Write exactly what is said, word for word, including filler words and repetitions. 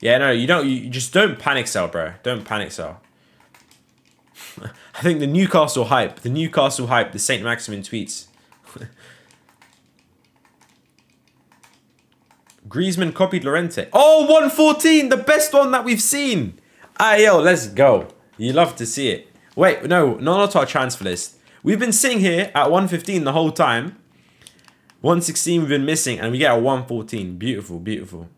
Yeah, no, you don't. You just don't panic sell, bro. Don't panic sell. I think the Newcastle hype, the Newcastle hype, the Saint-Maximin tweets. Griezmann copied Llorente. Oh, one fourteen, the best one that we've seen. Ah, yo, let's go. You love to see it. Wait, no, not our transfer list. We've been sitting here at one fifteen the whole time. one sixteen we've been missing, and we get a one fourteen. Beautiful, beautiful.